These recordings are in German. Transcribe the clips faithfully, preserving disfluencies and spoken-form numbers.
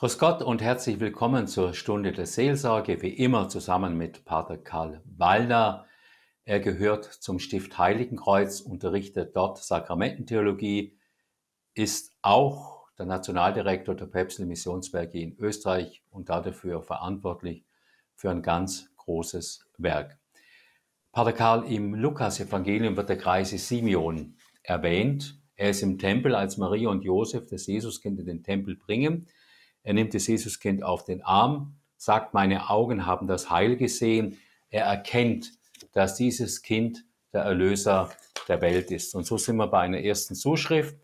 Grüß Gott und herzlich willkommen zur Stunde der Seelsorge, wie immer zusammen mit Pater Karl Walder. Er gehört zum Stift Heiligenkreuz, unterrichtet dort Sakramententheologie, ist auch der Nationaldirektor der Päpstlichen Missionswerke in Österreich und dafür verantwortlich für ein ganz großes Werk. Pater Karl, im Lukas-Evangelium wird der Kreis Simeon erwähnt. Er ist im Tempel, als Maria und Josef das Jesuskind in den Tempel bringen. Er nimmt das Jesuskind auf den Arm, sagt, meine Augen haben das Heil gesehen. Er erkennt, dass dieses Kind der Erlöser der Welt ist. Und so sind wir bei einer ersten Zuschrift.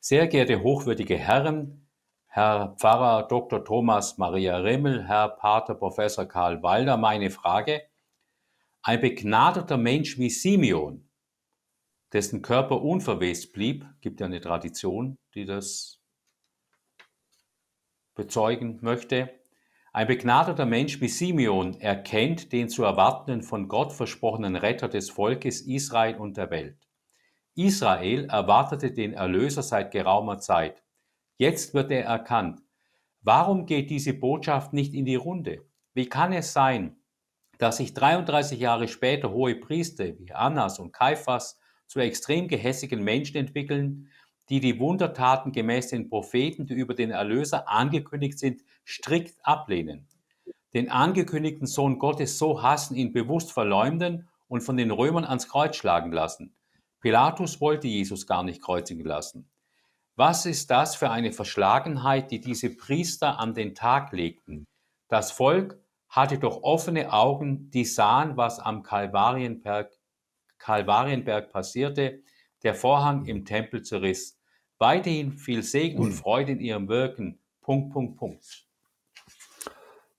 Sehr geehrte hochwürdige Herren, Herr Pfarrer Doktor Thomas Maria Rimmel, Herr Pater Professor Karl Walder, meine Frage. Ein begnadeter Mensch wie Simeon, dessen Körper unverwest blieb, gibt ja eine Tradition, die das bezeugen möchte. Ein begnadeter Mensch wie Simeon erkennt den zu erwartenden von Gott versprochenen Retter des Volkes Israel und der Welt. Israel erwartete den Erlöser seit geraumer Zeit. Jetzt wird er erkannt. Warum geht diese Botschaft nicht in die Runde? Wie kann es sein, dass sich dreiunddreißig Jahre später hohe Priester wie Annas und Kaiphas zu extrem gehässigen Menschen entwickeln, die die Wundertaten gemäß den Propheten, die über den Erlöser angekündigt sind, strikt ablehnen, den angekündigten Sohn Gottes so hassen, ihn bewusst verleumden und von den Römern ans Kreuz schlagen lassen? Pilatus wollte Jesus gar nicht kreuzigen lassen. Was ist das für eine Verschlagenheit, die diese Priester an den Tag legten? Das Volk hatte doch offene Augen, die sahen, was am Kalvarienberg, Kalvarienberg passierte, der Vorhang im Tempel zerriss. Weiterhin viel Segen und Freude in ihrem Wirken. Punkt, Punkt, Punkt.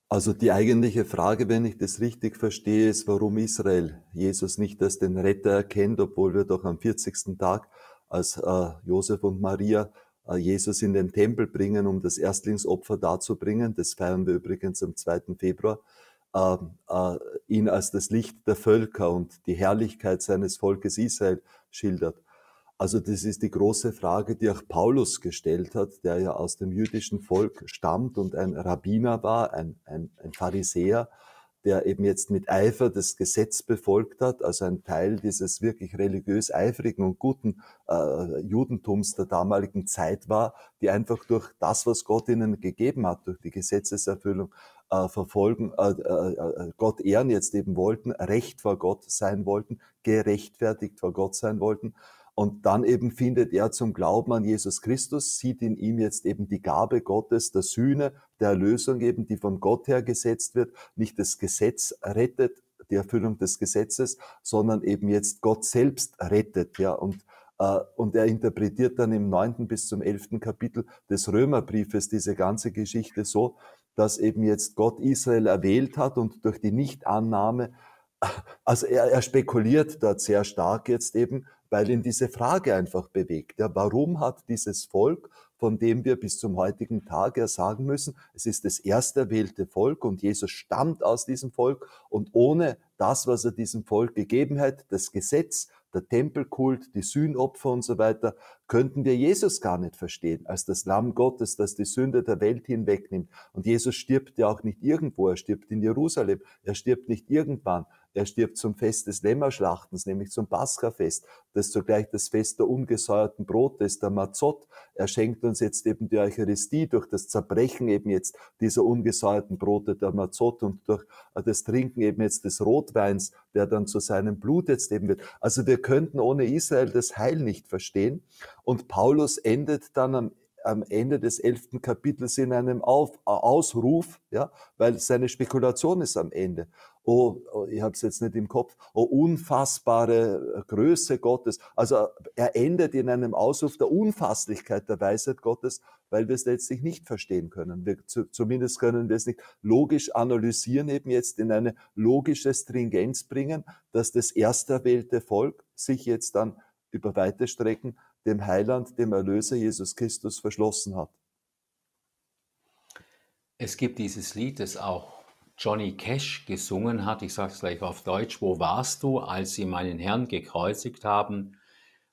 Also die eigentliche Frage, wenn ich das richtig verstehe, ist, warum Israel Jesus nicht als den Retter erkennt, obwohl wir doch am vierzigsten Tag, als äh, Josef und Maria äh, Jesus in den Tempel bringen, um das Erstlingsopfer darzubringen, das feiern wir übrigens am zweiten Februar, äh, äh, ihn als das Licht der Völker und die Herrlichkeit seines Volkes Israel schildert. Also das ist die große Frage, die auch Paulus gestellt hat, der ja aus dem jüdischen Volk stammt und ein Rabbiner war, ein, ein, ein Pharisäer, der eben jetzt mit Eifer das Gesetz befolgt hat, also ein Teil dieses wirklich religiös eifrigen und guten äh, Judentums der damaligen Zeit war, die einfach durch das, was Gott ihnen gegeben hat, durch die Gesetzeserfüllung äh, verfolgen, äh, äh, Gott ehren jetzt eben wollten, recht vor Gott sein wollten, gerechtfertigt vor Gott sein wollten. Und dann eben findet er zum Glauben an Jesus Christus, sieht in ihm jetzt eben die Gabe Gottes, der Sühne, der Erlösung eben, die von Gott her gesetzt wird, nicht das Gesetz rettet, die Erfüllung des Gesetzes, sondern eben jetzt Gott selbst rettet, ja, und Uh, und er interpretiert dann im neunten bis zum elften Kapitel des Römerbriefes diese ganze Geschichte so, dass eben jetzt Gott Israel erwählt hat und durch die Nichtannahme, also er, er spekuliert dort sehr stark jetzt eben, weil ihn diese Frage einfach bewegt. Ja, warum hat dieses Volk, von dem wir bis zum heutigen Tag ja sagen müssen, es ist das ersterwählte Volk und Jesus stammt aus diesem Volk, und ohne das, was er diesem Volk gegeben hat, das Gesetz, der Tempelkult, die Sühnopfer und so weiter, könnten wir Jesus gar nicht verstehen, als das Lamm Gottes, das die Sünde der Welt hinwegnimmt. Und Jesus stirbt ja auch nicht irgendwo, er stirbt in Jerusalem, er stirbt nicht irgendwann, er stirbt zum Fest des Lämmerschlachtens, nämlich zum Paschafest, das zugleich das Fest der ungesäuerten Brote ist, der Mazot. Er schenkt uns jetzt eben die Eucharistie durch das Zerbrechen eben jetzt dieser ungesäuerten Brote, der Mazot, und durch das Trinken eben jetzt des Rotweins, der dann zu seinem Blut jetzt eben wird. Also wir könnten ohne Israel das Heil nicht verstehen. Und Paulus endet dann am, am Ende des elften Kapitels in einem Auf, Ausruf, ja, weil seine Spekulation ist am Ende. Oh, oh ich habe es jetzt nicht im Kopf, oh, unfassbare Größe Gottes. Also er endet in einem Ausruf der Unfasslichkeit der Weisheit Gottes, weil wir es letztlich nicht verstehen können. Wir, zu, zumindest können wir es nicht logisch analysieren, eben jetzt in eine logische Stringenz bringen, dass das ersterwählte Volk sich jetzt dann über weite Strecken dem Heiland, dem Erlöser Jesus Christus verschlossen hat. Es gibt dieses Lied, das auch Johnny Cash gesungen hat, ich sage es gleich auf Deutsch, wo warst du, als sie meinen Herrn gekreuzigt haben?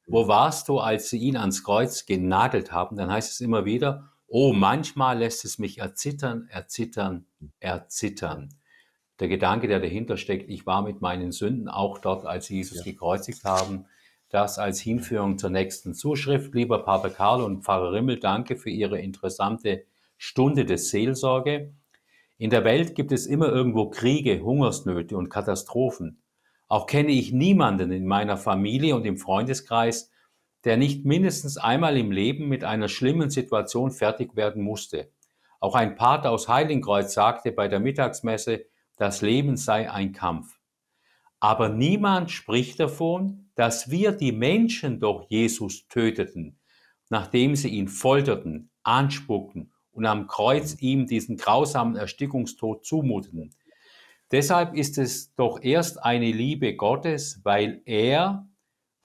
Wo warst du, als sie ihn ans Kreuz genagelt haben? Dann heißt es immer wieder, Oh, manchmal lässt es mich erzittern, erzittern, erzittern. Der Gedanke, der dahinter steckt, ich war mit meinen Sünden auch dort, als sie Jesus ja. gekreuzigt haben. Das als Hinführung zur nächsten Zuschrift. Lieber Pater Karl und Pfarrer Rimmel, danke für Ihre interessante Stunde der Seelsorge. In der Welt gibt es immer irgendwo Kriege, Hungersnöte und Katastrophen. Auch kenne ich niemanden in meiner Familie und im Freundeskreis, der nicht mindestens einmal im Leben mit einer schlimmen Situation fertig werden musste. Auch ein Pater aus Heiligenkreuz sagte bei der Mittagsmesse, das Leben sei ein Kampf. Aber niemand spricht davon, dass wir die Menschen durch Jesus töteten, nachdem sie ihn folterten, anspuckten und am Kreuz ihm diesen grausamen Erstickungstod zumuteten. Deshalb ist es doch erst eine Liebe Gottes, weil er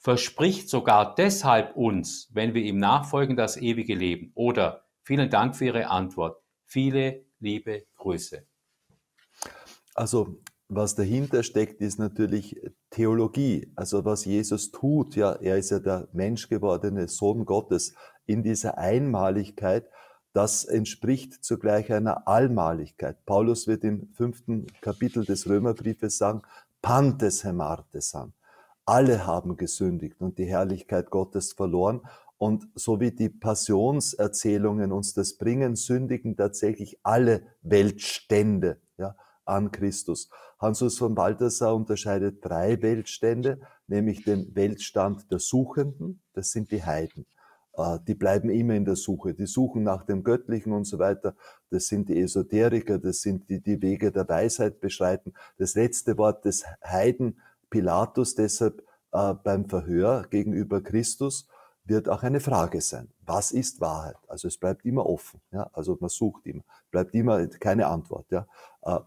verspricht sogar deshalb uns, wenn wir ihm nachfolgen, das ewige Leben. Oder vielen Dank für Ihre Antwort. Viele liebe Grüße. Also was dahinter steckt, ist natürlich Theologie. Also was Jesus tut, ja, er ist ja der menschgewordene Sohn Gottes in dieser Einmaligkeit. Das entspricht zugleich einer Allmaligkeit. Paulus wird im fünften Kapitel des Römerbriefes sagen, Pantes hemartesan. Alle haben gesündigt und die Herrlichkeit Gottes verloren. Und so wie die Passionserzählungen uns das bringen, sündigen tatsächlich alle Weltstände, ja, an Christus. Hans Urs von Balthasar unterscheidet drei Weltstände, nämlich den Weltstand der Suchenden, das sind die Heiden. Die bleiben immer in der Suche. Die suchen nach dem Göttlichen und so weiter. Das sind die Esoteriker, das sind die, die Wege der Weisheit beschreiten. Das letzte Wort des Heiden, Pilatus deshalb äh, beim Verhör gegenüber Christus, wird auch eine Frage sein. Was ist Wahrheit? Also es bleibt immer offen. Ja? Also man sucht immer. Bleibt immer keine Antwort. Ja? Äh,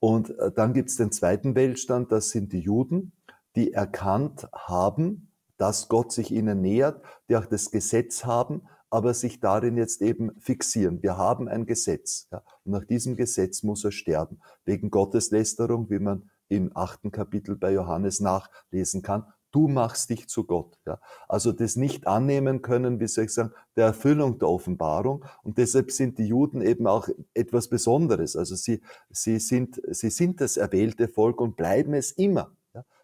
und äh, dann gibt es den zweiten Weltstand, das sind die Juden, die erkannt haben, dass Gott sich ihnen nähert, die auch das Gesetz haben, aber sich darin jetzt eben fixieren. Wir haben ein Gesetz. Ja, und nach diesem Gesetz muss er sterben. Wegen Gotteslästerung, wie man im achten Kapitel bei Johannes nachlesen kann. Du machst dich zu Gott. Ja. Also das nicht annehmen können, wie soll ich sagen, der Erfüllung der Offenbarung. Und deshalb sind die Juden eben auch etwas Besonderes. Also sie, sie sind, sie sind das erwählte Volk und bleiben es immer.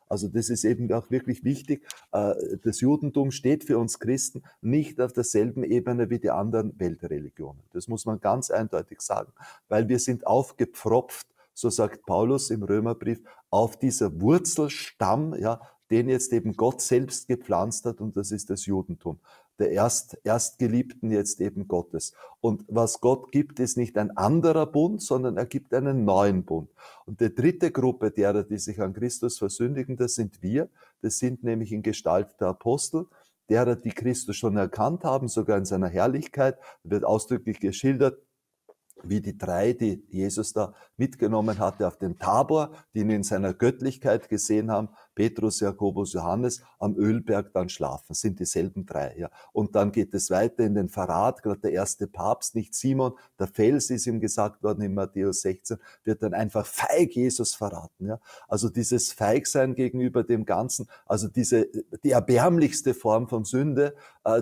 Also das ist eben auch wirklich wichtig. Das Judentum steht für uns Christen nicht auf derselben Ebene wie die anderen Weltreligionen. Das muss man ganz eindeutig sagen, weil wir sind aufgepfropft, so sagt Paulus im Römerbrief, auf dieser Wurzelstamm, ja, den jetzt eben Gott selbst gepflanzt hat, und das ist das Judentum. Der Erst, Erstgeliebten jetzt eben Gottes. Und was Gott gibt, ist nicht ein anderer Bund, sondern er gibt einen neuen Bund. Und die dritte Gruppe derer, die sich an Christus versündigen, das sind wir. Das sind nämlich in Gestalt der Apostel, derer, die Christus schon erkannt haben, sogar in seiner Herrlichkeit. Da wird ausdrücklich geschildert, wie die drei, die Jesus da mitgenommen hatte auf den Tabor, die ihn in seiner Göttlichkeit gesehen haben, Petrus, Jakobus, Johannes, am Ölberg dann schlafen, sind dieselben drei. Ja. Und dann geht es weiter in den Verrat, gerade der erste Papst, nicht Simon, der Fels ist ihm gesagt worden in Matthäus sechzehn, wird dann einfach feig Jesus verraten. Ja. Also dieses Feigsein gegenüber dem Ganzen, also diese die erbärmlichste Form von Sünde,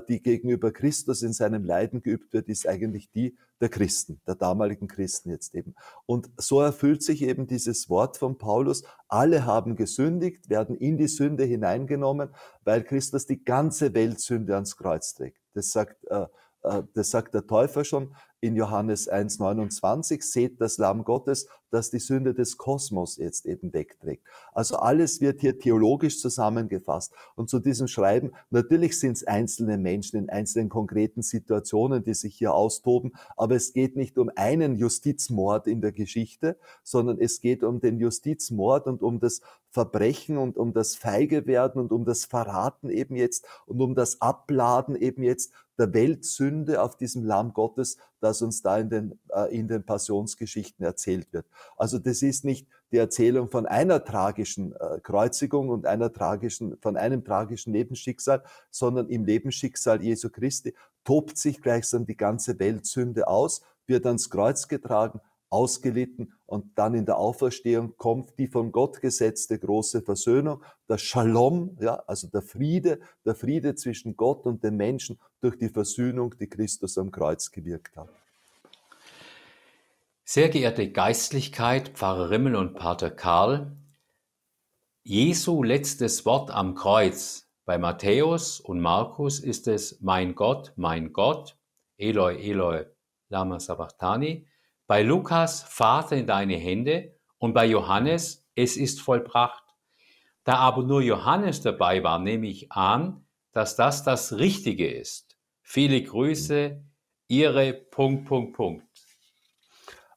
die gegenüber Christus in seinem Leiden geübt wird, ist eigentlich die der Christen, der damaligen Christen jetzt eben. Und so erfüllt sich eben dieses Wort von Paulus, alle haben gesündigt, werden in die Sünde hineingenommen, weil Christus die ganze Weltsünde ans Kreuz trägt. Das sagt, äh, äh, das sagt der Täufer schon in Johannes eins neunundzwanzig, seht das Lamm Gottes, das die Sünde des Kosmos jetzt eben wegträgt. Also alles wird hier theologisch zusammengefasst. Und zu diesem Schreiben, natürlich sind es einzelne Menschen in einzelnen konkreten Situationen, die sich hier austoben, aber es geht nicht um einen Justizmord in der Geschichte, sondern es geht um den Justizmord und um das Verbrechen und um das Feigewerden und um das Verraten eben jetzt und um das Abladen eben jetzt der Weltsünde auf diesem Lamm Gottes, das uns da in den, äh, in den Passionsgeschichten erzählt wird. Also das ist nicht die Erzählung von einer tragischen äh, Kreuzigung und einer tragischen, von einem tragischen Lebensschicksal, sondern im Lebensschicksal Jesu Christi tobt sich gleichsam die ganze Weltsünde aus, wird ans Kreuz getragen, ausgelitten und dann in der Auferstehung kommt die von Gott gesetzte große Versöhnung, der Shalom, ja, also der Friede, der Friede zwischen Gott und den Menschen durch die Versöhnung, die Christus am Kreuz gewirkt hat. Sehr geehrte Geistlichkeit, Pfarrer Rimmel und Pater Karl, Jesu letztes Wort am Kreuz bei Matthäus und Markus ist es: Mein Gott, mein Gott, Eloi, Eloi, lama sabachthani. Bei Lukas: Vater, in deine Hände, und bei Johannes: Es ist vollbracht. Da aber nur Johannes dabei war, nehme ich an, dass das das Richtige ist. Viele Grüße, Ihre Punkt, Punkt, Punkt.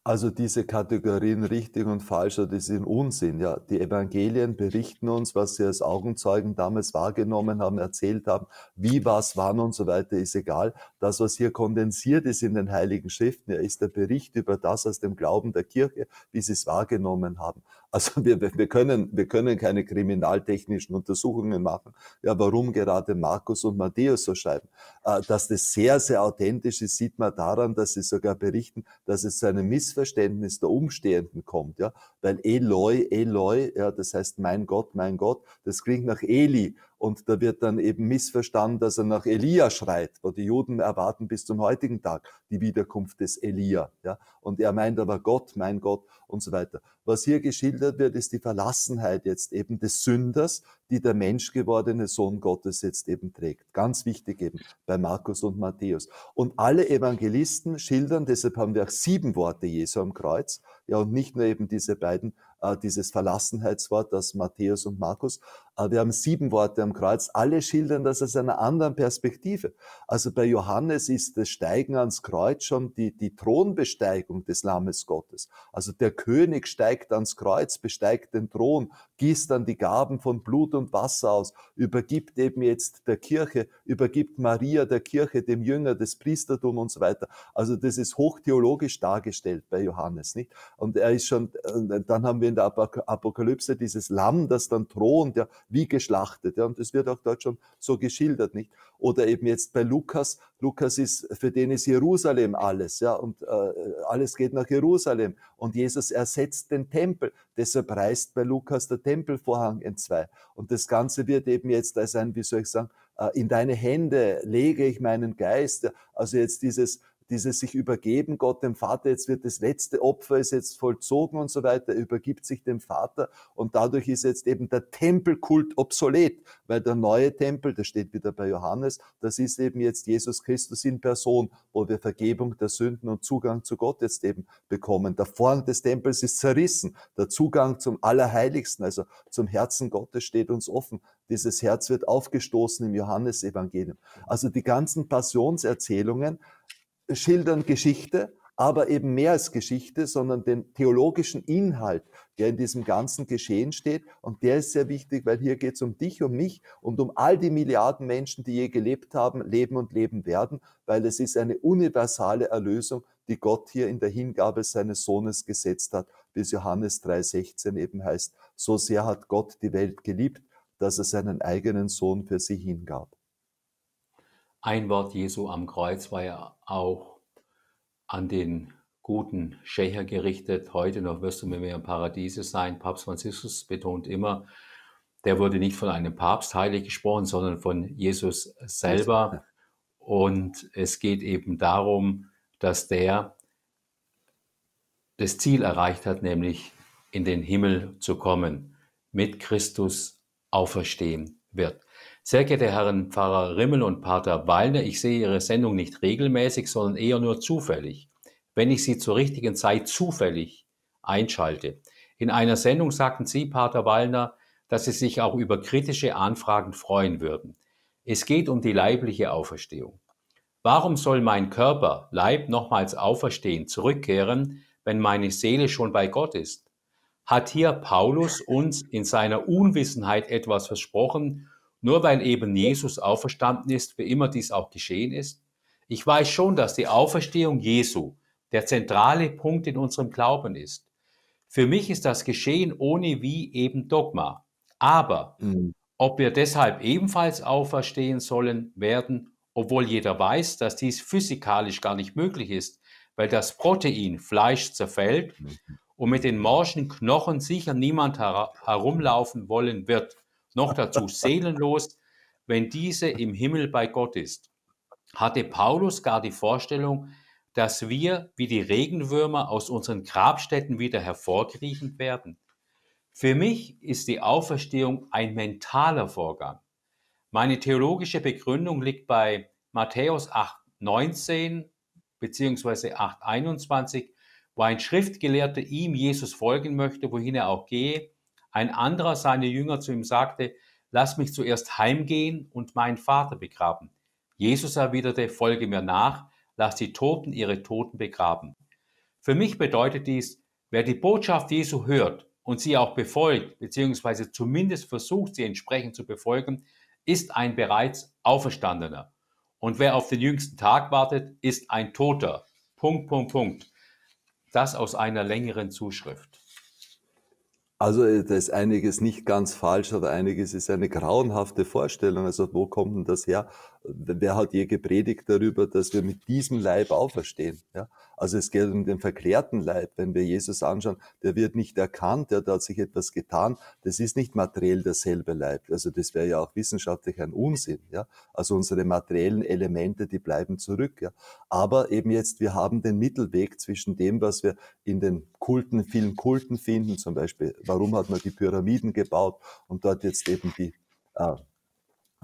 Also diese Kategorien richtig und falsch, das sind Unsinn. Ja, die Evangelien berichten uns, was sie als Augenzeugen damals wahrgenommen haben, erzählt haben, wie, was, wann und so weiter, ist egal. Das, was hier kondensiert ist in den Heiligen Schriften, ja, ist der Bericht über das aus dem Glauben der Kirche, wie sie es wahrgenommen haben. Also wir, wir, können, wir können keine kriminaltechnischen Untersuchungen machen, ja, warum gerade Markus und Matthäus so schreiben. Dass das sehr, sehr authentisch ist, sieht man daran, dass sie sogar berichten, dass es zu einem Missverständnis der Umstehenden kommt. Ja? Weil Eloi, Eloi, ja, das heißt mein Gott, mein Gott, das klingt nach Eli. Und da wird dann eben missverstanden, dass er nach Elia schreit, wo die Juden erwarten bis zum heutigen Tag die Wiederkunft des Elia. Ja? Und er meint aber Gott, mein Gott und so weiter. Was hier geschildert wird, ist die Verlassenheit jetzt eben des Sünders, die der menschgewordene Sohn Gottes jetzt eben trägt. Ganz wichtig eben bei Markus und Matthäus. Und alle Evangelisten schildern, deshalb haben wir auch sieben Worte Jesu am Kreuz, ja, und nicht nur eben diese beiden, äh, dieses Verlassenheitswort aus Matthäus und Markus. Äh, wir haben sieben Worte am Kreuz. Alle schildern das aus einer anderen Perspektive. Also bei Johannes ist das Steigen ans Kreuz schon die, die Thronbesteigung des Lammes Gottes. Also der König steigt ans Kreuz, besteigt den Thron, gießt dann die Gaben von Blut und Wasser aus, übergibt eben jetzt der Kirche, übergibt Maria der Kirche, dem Jünger, das Priestertum und so weiter. Also das ist hochtheologisch dargestellt bei Johannes, nicht? Und er ist schon, dann haben wir in der Apokalypse dieses Lamm, das dann thront, ja, wie geschlachtet. Ja, und das wird auch dort schon so geschildert, nicht? Oder eben jetzt bei Lukas. Lukas ist, für den ist Jerusalem alles, ja, und äh, alles geht nach Jerusalem. Und Jesus ersetzt den Tempel. Deshalb reißt bei Lukas der Tempelvorhang entzwei. Und das Ganze wird eben jetzt als ein, wie soll ich sagen, äh, in deine Hände lege ich meinen Geist. Ja, also jetzt dieses Dieses sich übergeben Gott dem Vater, jetzt wird das letzte Opfer, ist jetzt vollzogen und so weiter, übergibt sich dem Vater, und dadurch ist jetzt eben der Tempelkult obsolet, weil der neue Tempel, das steht wieder bei Johannes, das ist eben jetzt Jesus Christus in Person, wo wir Vergebung der Sünden und Zugang zu Gott jetzt eben bekommen. Der Vorhang des Tempels ist zerrissen, der Zugang zum Allerheiligsten, also zum Herzen Gottes, steht uns offen. Dieses Herz wird aufgestoßen im Johannesevangelium. Also die ganzen Passionserzählungen schildern Geschichte, aber eben mehr als Geschichte, sondern den theologischen Inhalt, der in diesem ganzen Geschehen steht. Und der ist sehr wichtig, weil hier geht es um dich, um mich und um all die Milliarden Menschen, die je gelebt haben, leben und leben werden, weil es ist eine universale Erlösung, die Gott hier in der Hingabe seines Sohnes gesetzt hat, wie es Johannes drei sechzehn eben heißt: So sehr hat Gott die Welt geliebt, dass er seinen eigenen Sohn für sie hingab. Ein Wort Jesu am Kreuz war ja auch an den guten Schächer gerichtet. Heute noch wirst du mit mir im Paradiese sein. Papst Franziskus betont immer, der wurde nicht von einem Papst heilig gesprochen, sondern von Jesus selber. Und es geht eben darum, dass der das Ziel erreicht hat, nämlich in den Himmel zu kommen, mit Christus auferstehen wird. Sehr geehrte Herren Pfarrer Rimmel und Pater Wallner, ich sehe Ihre Sendung nicht regelmäßig, sondern eher nur zufällig, wenn ich sie zur richtigen Zeit zufällig einschalte. In einer Sendung sagten Sie, Pater Wallner, dass Sie sich auch über kritische Anfragen freuen würden. Es geht um die leibliche Auferstehung. Warum soll mein Körper, Leib, nochmals auferstehen, zurückkehren, wenn meine Seele schon bei Gott ist? Hat hier Paulus uns in seiner Unwissenheit etwas versprochen, nur weil eben Jesus auferstanden ist, wie immer dies auch geschehen ist? Ich weiß schon, dass die Auferstehung Jesu der zentrale Punkt in unserem Glauben ist. Für mich ist das Geschehen ohne Wie eben Dogma. Aber mhm. ob wir deshalb ebenfalls auferstehen sollen werden, obwohl jeder weiß, dass dies physikalisch gar nicht möglich ist, weil das Protein Fleisch zerfällt und mit den morschen Knochen sicher niemand her herumlaufen wollen wird. Noch dazu seelenlos, wenn diese im Himmel bei Gott ist. Hatte Paulus gar die Vorstellung, dass wir wie die Regenwürmer aus unseren Grabstätten wieder hervorkriechen werden? Für mich ist die Auferstehung ein mentaler Vorgang. Meine theologische Begründung liegt bei Matthäus acht neunzehn bzw. acht einundzwanzig, wo ein Schriftgelehrter ihm, Jesus, folgen möchte, wohin er auch gehe. Ein anderer seiner Jünger zu ihm sagte: Lass mich zuerst heimgehen und meinen Vater begraben. Jesus erwiderte: Folge mir nach, lass die Toten ihre Toten begraben. Für mich bedeutet dies, wer die Botschaft Jesu hört und sie auch befolgt, beziehungsweise zumindest versucht, sie entsprechend zu befolgen, ist ein bereits Auferstandener. Und wer auf den jüngsten Tag wartet, ist ein Toter. Punkt, Punkt, Punkt. Das aus einer längeren Zuschrift. Also da ist einiges nicht ganz falsch, aber einiges ist eine grauenhafte Vorstellung. Also wo kommt denn das her? Wer hat je gepredigt darüber, dass wir mit diesem Leib auferstehen? Ja? Also es geht um den verklärten Leib. Wenn wir Jesus anschauen, der wird nicht erkannt, der hat sich etwas getan. Das ist nicht materiell derselbe Leib. Also das wäre ja auch wissenschaftlich ein Unsinn. Ja? Also unsere materiellen Elemente, die bleiben zurück. Ja? Aber eben jetzt, wir haben den Mittelweg zwischen dem, was wir in den Kulten, vielen Kulten finden, zum Beispiel, warum hat man die Pyramiden gebaut und dort jetzt eben die äh,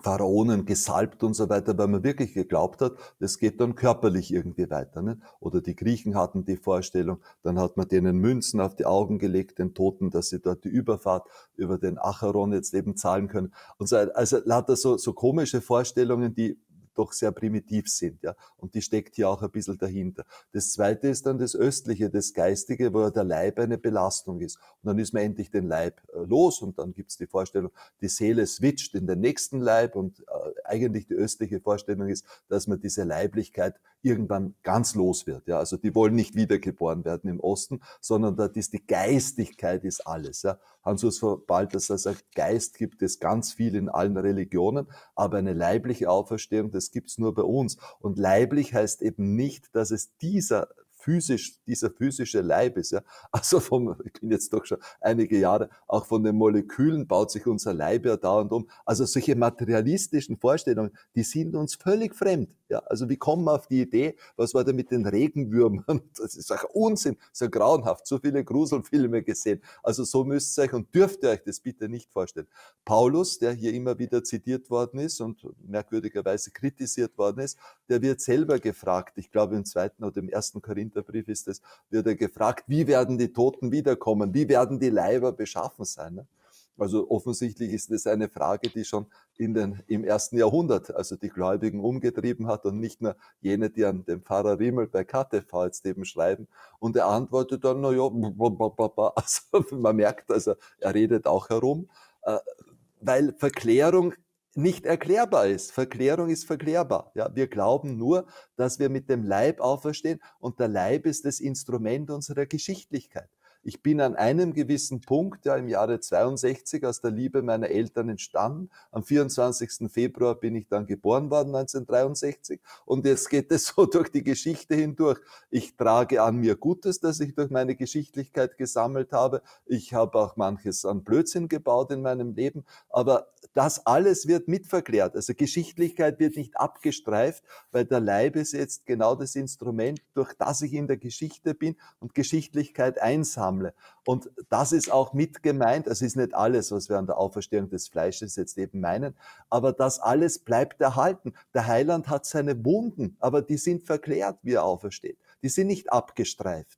Pharaonen gesalbt und so weiter, weil man wirklich geglaubt hat, das geht dann körperlich irgendwie weiter. Ne? Oder die Griechen hatten die Vorstellung, dann hat man denen Münzen auf die Augen gelegt, den Toten, dass sie dort die Überfahrt über den Acheron jetzt eben zahlen können. Und so, also hat er so, so komische Vorstellungen, die doch sehr primitiv sind, ja, und die steckt hier auch ein bisschen dahinter. Das zweite ist dann das Östliche, das Geistige, wo der Leib eine Belastung ist. Und dann ist man endlich den Leib los und dann gibt es die Vorstellung, die Seele switcht in den nächsten Leib und äh, eigentlich die östliche Vorstellung ist, dass man diese Leiblichkeit irgendwann ganz los wird. Ja. Also die wollen nicht wiedergeboren werden im Osten, sondern dort ist die Geistigkeit ist alles. Ja. Hans Urs von Balthasar sagt, Geist gibt es ganz viel in allen Religionen, aber eine leibliche Auferstehung, das gibt es nur bei uns. Und leiblich heißt eben nicht, dass es dieser physisch, dieser physische Leib ist. Ja. Also vom, ich bin jetzt doch schon einige Jahre, auch von den Molekülen baut sich unser Leib ja dauernd um. Also solche materialistischen Vorstellungen, die sind uns völlig fremd. Ja. Also wie kommen wir auf die Idee, was war da mit den Regenwürmern? Das ist auch Unsinn, so ja grauenhaft, so viele Gruselfilme gesehen. Also so müsst ihr euch und dürft ihr euch das bitte nicht vorstellen. Paulus, der hier immer wieder zitiert worden ist und merkwürdigerweise kritisiert worden ist, der wird selber gefragt, ich glaube im zweiten oder im ersten Korinther Der Brief ist es, wird er gefragt, wie werden die Toten wiederkommen, wie werden die Leiber beschaffen sein. Also offensichtlich ist das eine Frage, die schon in den, im ersten Jahrhundert, also die Gläubigen umgetrieben hat und nicht nur jene, die an dem Pfarrer Rimmel bei K T V jetzt eben schreiben. Und er antwortet dann, naja, also man merkt, also er redet auch herum, weil Verklärung nicht erklärbar ist. Verklärung ist verklärbar. Ja, wir glauben nur, dass wir mit dem Leib auferstehen und der Leib ist das Instrument unserer Geschichtlichkeit. Ich bin an einem gewissen Punkt, ja, im Jahre zweiundsechzig aus der Liebe meiner Eltern entstanden. Am vierundzwanzigsten Februar bin ich dann geboren worden, neunzehnhundertdreiundsechzig. Und jetzt geht es so durch die Geschichte hindurch. Ich trage an mir Gutes, das ich durch meine Geschichtlichkeit gesammelt habe. Ich habe auch manches an Blödsinn gebaut in meinem Leben. Aber das alles wird mitverklärt. Also Geschichtlichkeit wird nicht abgestreift, weil der Leib ist jetzt genau das Instrument, durch das ich in der Geschichte bin und Geschichtlichkeit einsammle. Und das ist auch mit gemeint, es ist nicht alles, was wir an der Auferstehung des Fleisches jetzt eben meinen, aber das alles bleibt erhalten. Der Heiland hat seine Wunden, aber die sind verklärt, wie er aufersteht. Die sind nicht abgestreift.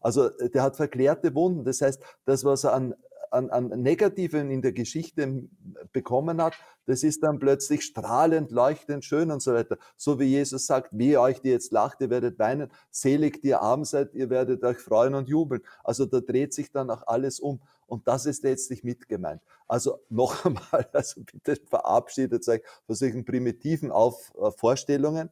Also der hat verklärte Wunden, das heißt, das, was er an An, an Negativen in der Geschichte bekommen hat, das ist dann plötzlich strahlend, leuchtend, schön und so weiter. So wie Jesus sagt, wehe euch, die jetzt lacht, ihr werdet weinen, selig, die ihr arm seid, ihr werdet euch freuen und jubeln. Also da dreht sich dann auch alles um. Und das ist letztlich mit gemeint. Also noch einmal, also bitte verabschiedet euch von solchen primitiven Auf Vorstellungen.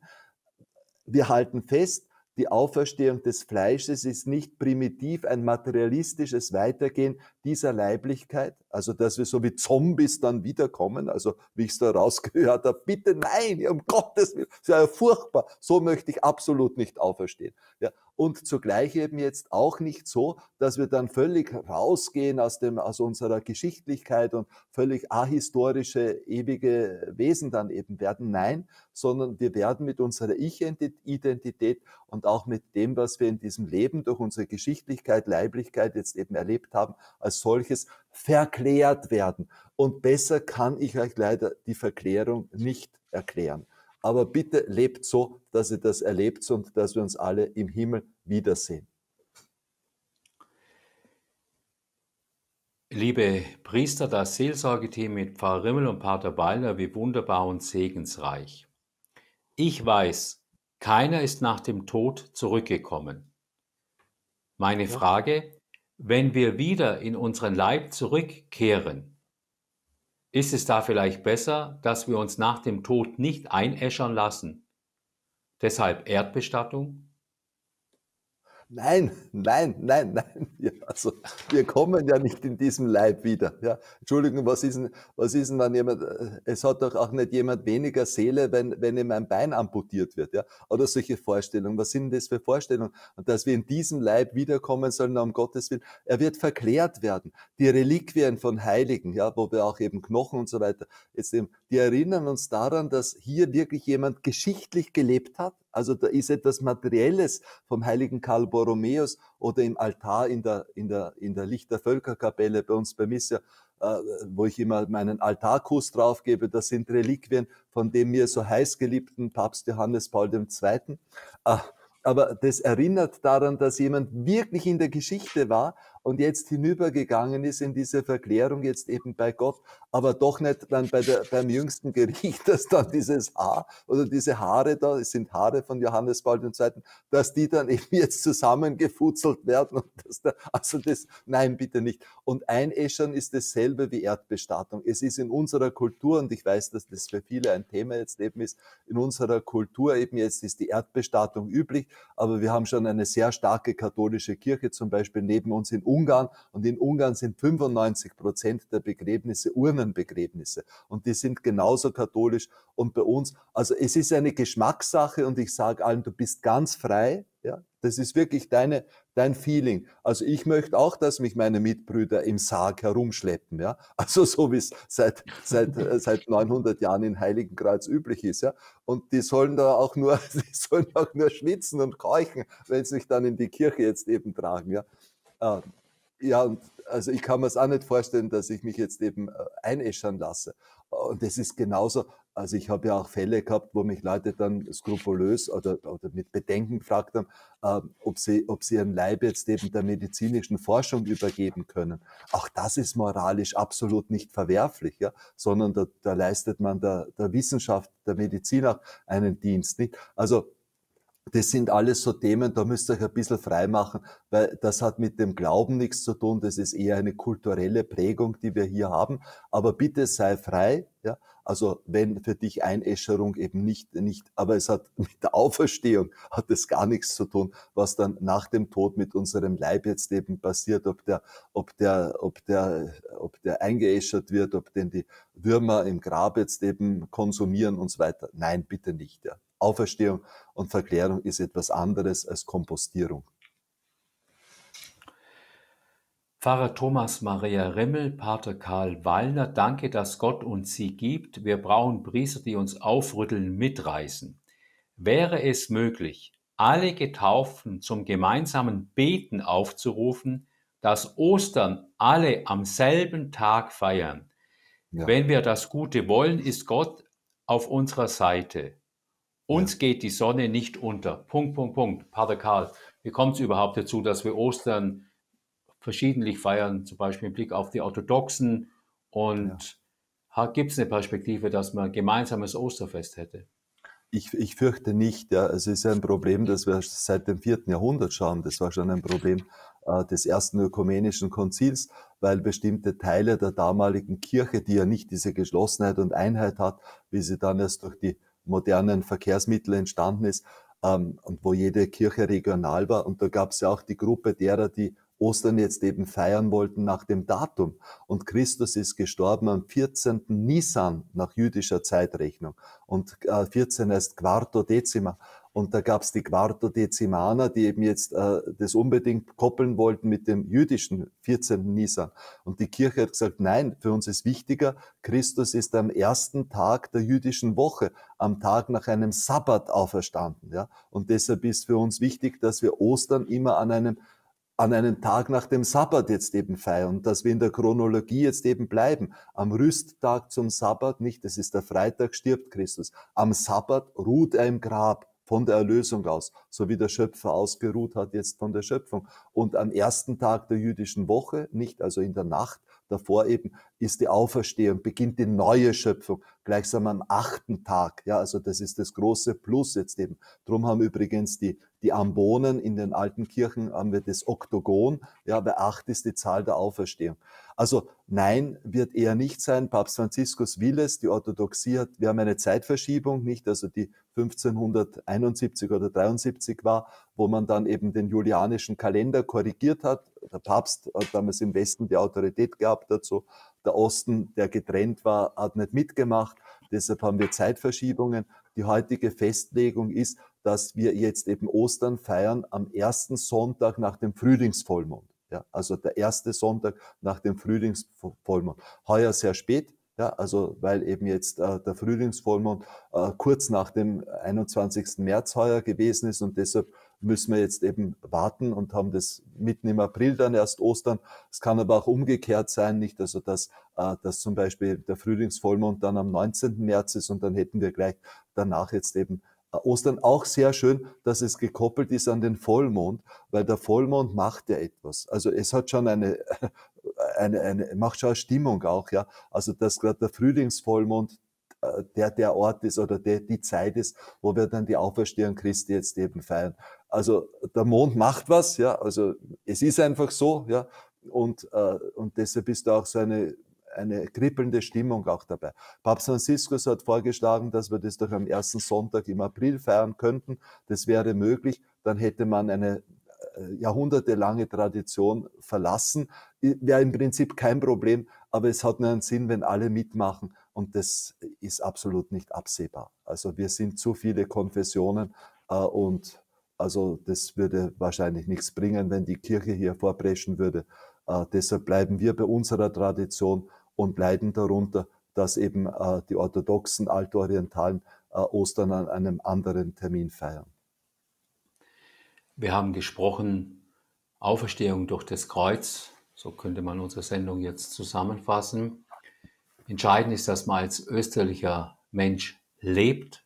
Wir halten fest, die Auferstehung des Fleisches ist nicht primitiv ein materialistisches Weitergehen dieser Leiblichkeit, also dass wir so wie Zombies dann wiederkommen, also wie ich es da rausgehört habe, bitte nein, um Gottes Willen, das ist ja furchtbar, so möchte ich absolut nicht auferstehen. Ja, und zugleich eben jetzt auch nicht so, dass wir dann völlig rausgehen aus, dem, aus unserer Geschichtlichkeit und völlig ahistorische, ewige Wesen dann eben werden, nein, sondern wir werden mit unserer Ich-Identität und auch mit dem, was wir in diesem Leben durch unsere Geschichtlichkeit, Leiblichkeit jetzt eben erlebt haben, als solches verklärt werden. Und besser kann ich euch leider die Verklärung nicht erklären. Aber bitte lebt so, dass ihr das erlebt und dass wir uns alle im Himmel wiedersehen. Liebe Priester, das Seelsorgeteam mit Pfarrer Rimmel und Pater Walder, wie wunderbar und segensreich. Ich weiß, keiner ist nach dem Tod zurückgekommen. Meine ja. Frage, wenn wir wieder in unseren Leib zurückkehren, ist es da vielleicht besser, dass wir uns nach dem Tod nicht einäschern lassen? Deshalb Erdbestattung? Nein, nein, nein, nein. Ja, also, wir kommen ja nicht in diesem Leib wieder. Ja. Entschuldigung, was ist denn, was ist denn, wenn jemand, es hat doch auch nicht jemand weniger Seele, wenn, wenn ihm ein Bein amputiert wird. Ja. Oder solche Vorstellungen. Was sind das für Vorstellungen? Und dass wir in diesem Leib wiederkommen sollen, um Gottes Willen. Er wird verklärt werden. Die Reliquien von Heiligen, ja, wo wir auch eben Knochen und so weiter, jetzt eben, die erinnern uns daran, dass hier wirklich jemand geschichtlich gelebt hat. Also da ist etwas Materielles vom heiligen Karl Borromäus oder im Altar in der, in der, in der Lichtervölkerkapelle bei uns bei Missa, äh, wo ich immer meinen Altarkuss draufgebe. Das sind Reliquien von dem mir so heiß geliebten Papst Johannes Paul der Zweite. Äh, aber das erinnert daran, dass jemand wirklich in der Geschichte war und jetzt hinübergegangen ist in diese Verklärung jetzt eben bei Gott, aber doch nicht dann bei der, beim jüngsten Gericht, dass dann dieses Haar oder diese Haare da, es sind Haare von Johannes Paul der Zweite, dass die dann eben jetzt zusammengefutzelt werden. Und dass da, also das, nein, bitte nicht. Und einäschern ist dasselbe wie Erdbestattung. Es ist in unserer Kultur, und ich weiß, dass das für viele ein Thema jetzt eben ist, in unserer Kultur eben jetzt ist die Erdbestattung üblich, aber wir haben schon eine sehr starke katholische Kirche, zum Beispiel neben uns in Ungarn, und in Ungarn sind fünfundneunzig Prozent der Begräbnisse Urnenbegräbnisse und die sind genauso katholisch und bei uns, also es ist eine Geschmackssache und ich sage allen, du bist ganz frei, ja, das ist wirklich deine, dein Feeling. Also ich möchte auch, dass mich meine Mitbrüder im Sarg herumschleppen, ja, also so wie es seit, seit, seit neunhundert Jahren in Heiligenkreuz üblich ist, ja, und die sollen da auch nur, die sollen auch nur schwitzen und keuchen, wenn sie mich dann in die Kirche jetzt eben tragen, ja. Ja, also ich kann mir es auch nicht vorstellen, dass ich mich jetzt eben einäschern lasse. Und das ist genauso, also ich habe ja auch Fälle gehabt, wo mich Leute dann skrupulös oder, oder mit Bedenken gefragt haben, ob sie, ob sie ihren Leib jetzt eben der medizinischen Forschung übergeben können. Auch das ist moralisch absolut nicht verwerflich, ja? Sondern da, da leistet man der, der Wissenschaft, der Medizin auch einen Dienst, nicht? Also das sind alles so Themen, da müsst ihr euch ein bisschen frei machen, weil das hat mit dem Glauben nichts zu tun, das ist eher eine kulturelle Prägung, die wir hier haben, aber bitte sei frei, ja? Also wenn für dich Einäscherung eben nicht, nicht, aber es hat mit der Auferstehung, hat es gar nichts zu tun, was dann nach dem Tod mit unserem Leib jetzt eben passiert, ob der, ob der, ob der, ob der eingeäschert wird, ob den die Würmer im Grab jetzt eben konsumieren und so weiter. Nein, bitte nicht, ja. Auferstehung und Verklärung ist etwas anderes als Kompostierung. Pfarrer Thomas Maria Rimmel, Pater Karl Wallner, danke, dass Gott uns sie gibt. Wir brauchen Priester, die uns aufrütteln, mitreißen. Wäre es möglich, alle Getauften zum gemeinsamen Beten aufzurufen, dass Ostern alle am selben Tag feiern? Ja. Wenn wir das Gute wollen, ist Gott auf unserer Seite. Uns geht die Sonne nicht unter. Punkt, Punkt, Punkt. Pater Karl, wie kommt es überhaupt dazu, dass wir Ostern verschiedentlich feiern, zum Beispiel im Blick auf die Orthodoxen? Und ja. Gibt es eine Perspektive, dass man gemeinsames Osterfest hätte? Ich, ich fürchte nicht. Ja. Es ist ein Problem, das wir seit dem vierten Jahrhundert schauen. Das war schon ein Problem äh, des ersten ökumenischen Konzils, weil bestimmte Teile der damaligen Kirche, die ja nicht diese Geschlossenheit und Einheit hat, wie sie dann erst durch die modernen Verkehrsmittel entstanden ist, ähm, und wo jede Kirche regional war. Und da gab es ja auch die Gruppe derer, die Ostern jetzt eben feiern wollten nach dem Datum. Und Christus ist gestorben am vierzehnten Nisan nach jüdischer Zeitrechnung. Und vierzehn heißt Quarto Dezimaner. Und da gab es die Quarto Dezimaner, die eben jetzt äh, das unbedingt koppeln wollten mit dem jüdischen vierzehnten Nisan. Und die Kirche hat gesagt, nein, für uns ist wichtiger, Christus ist am ersten Tag der jüdischen Woche, am Tag nach einem Sabbat auferstanden. Ja? Und deshalb ist für uns wichtig, dass wir Ostern immer an einem an einem Tag nach dem Sabbat jetzt eben feiern und dass wir in der Chronologie jetzt eben bleiben. Am Rüsttag zum Sabbat nicht, das ist der Freitag, stirbt Christus. Am Sabbat ruht er im Grab von der Erlösung aus, so wie der Schöpfer ausgeruht hat jetzt von der Schöpfung. Und am ersten Tag der jüdischen Woche, nicht also in der Nacht, davor eben, ist die Auferstehung, beginnt die neue Schöpfung, gleichsam am achten Tag. Ja, also das ist das große Plus jetzt eben. Drum haben übrigens die, die Ambonen in den alten Kirchen, haben wir das Oktogon, ja, bei acht ist die Zahl der Auferstehung. Also nein, wird eher nicht sein. Papst Franziskus will es, die Orthodoxie hat, wir haben eine Zeitverschiebung, nicht, also die fünfzehnhunderteinundsiebzig oder dreiundsiebzig war, wo man dann eben den julianischen Kalender korrigiert hat. Der Papst hat damals im Westen die Autorität gehabt dazu. Der Osten, der getrennt war, hat nicht mitgemacht. Deshalb haben wir Zeitverschiebungen. Die heutige Festlegung ist, dass wir jetzt eben Ostern feiern am ersten Sonntag nach dem Frühlingsvollmond. Ja, also der erste Sonntag nach dem Frühlingsvollmond. Heuer sehr spät. Ja, also weil eben jetzt äh, der Frühlingsvollmond äh, kurz nach dem einundzwanzigsten März heuer gewesen ist und deshalb müssen wir jetzt eben warten und haben das mitten im April dann erst Ostern. Es kann aber auch umgekehrt sein, nicht, also dass, äh, dass zum Beispiel der Frühlingsvollmond dann am neunzehnten März ist und dann hätten wir gleich danach jetzt eben Ostern. Auch sehr schön, dass es gekoppelt ist an den Vollmond, weil der Vollmond macht ja etwas. Also es hat schon eine, eine, eine macht schon eine Stimmung auch, ja. Also dass gerade der Frühlingsvollmond der, der Ort ist oder der, die Zeit ist, wo wir dann die Auferstehung Christi jetzt eben feiern. Also der Mond macht was, ja. Also es ist einfach so, ja. Und, und deshalb ist da auch so eine eine kribbelnde Stimmung auch dabei. Papst Franziskus hat vorgeschlagen, dass wir das doch am ersten Sonntag im April feiern könnten. Das wäre möglich. Dann hätte man eine jahrhundertelange Tradition verlassen. Wäre im Prinzip kein Problem, aber es hat nur einen Sinn, wenn alle mitmachen. Und das ist absolut nicht absehbar. Also wir sind zu viele Konfessionen äh, und also das würde wahrscheinlich nichts bringen, wenn die Kirche hier vorpreschen würde. Äh, deshalb bleiben wir bei unserer Tradition und leiden darunter, dass eben äh, die orthodoxen Altorientalen äh, Ostern an einem anderen Termin feiern. Wir haben gesprochen, Auferstehung durch das Kreuz, so könnte man unsere Sendung jetzt zusammenfassen. Entscheidend ist, dass man als österlicher Mensch lebt.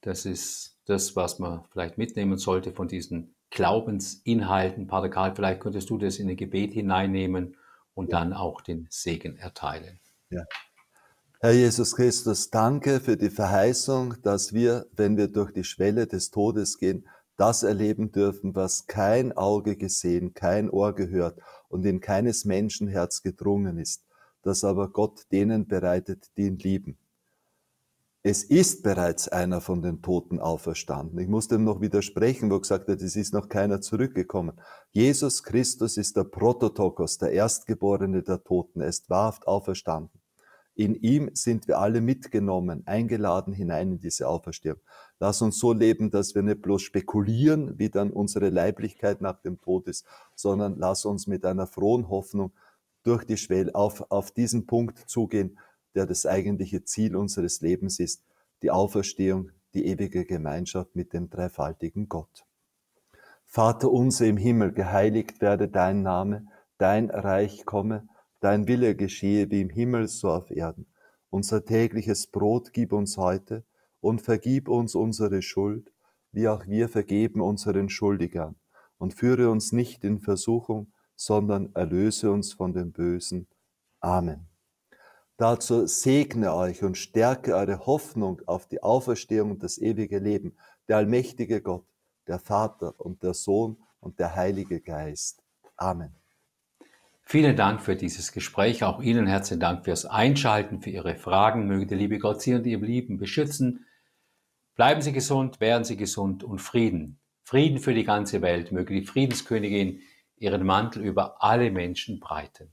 Das ist das, was man vielleicht mitnehmen sollte von diesen Glaubensinhalten. Pater Karl, vielleicht könntest du das in ein Gebet hineinnehmen und dann auch den Segen erteilen. Ja. Herr Jesus Christus, danke für die Verheißung, dass wir, wenn wir durch die Schwelle des Todes gehen, das erleben dürfen, was kein Auge gesehen, kein Ohr gehört und in keines Menschenherz gedrungen ist, das aber Gott denen bereitet, die ihn lieben. Es ist bereits einer von den Toten auferstanden. Ich muss dem noch widersprechen, wo gesagt hat, es ist noch keiner zurückgekommen. Jesus Christus ist der Prototokos, der Erstgeborene der Toten. Er ist wahrhaft auferstanden. In ihm sind wir alle mitgenommen, eingeladen hinein in diese Auferstehung. Lass uns so leben, dass wir nicht bloß spekulieren, wie dann unsere Leiblichkeit nach dem Tod ist, sondern lass uns mit einer frohen Hoffnung durch die Schwelle auf, auf diesen Punkt zugehen, der das eigentliche Ziel unseres Lebens ist, die Auferstehung, die ewige Gemeinschaft mit dem dreifaltigen Gott. Vater unser im Himmel, geheiligt werde dein Name, dein Reich komme, dein Wille geschehe wie im Himmel, so auf Erden. Unser tägliches Brot gib uns heute und vergib uns unsere Schuld, wie auch wir vergeben unseren Schuldigern. Und führe uns nicht in Versuchung, sondern erlöse uns von dem Bösen. Amen. Dazu segne euch und stärke eure Hoffnung auf die Auferstehung und das ewige Leben, der allmächtige Gott, der Vater und der Sohn und der Heilige Geist. Amen. Vielen Dank für dieses Gespräch. Auch Ihnen herzlichen Dank fürs Einschalten, für Ihre Fragen. Möge der liebe Gott Sie und Ihr Lieben beschützen. Bleiben Sie gesund, werden Sie gesund und Frieden. Frieden für die ganze Welt. Möge die Friedenskönigin ihren Mantel über alle Menschen breiten.